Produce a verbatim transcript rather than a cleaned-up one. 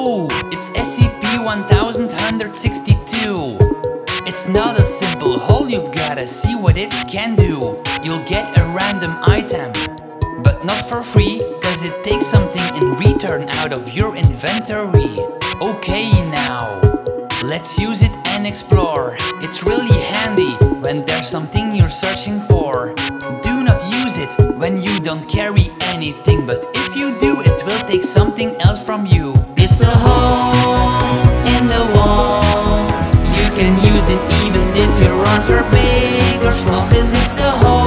Oh, it's S C P one thousand one hundred sixty-two. It's not a simple hole, you've gotta see what it can do. You'll get a random item, but not for free, cause it takes something in return out of your inventory. Okay, now let's use it and explore. It's really handy when there's something you're searching for. Do not use it when you don't carry anything, but if you do, it will take something else from you. It's a hole in the wall. You can use it even if your odds are big or small, cause it's a hole.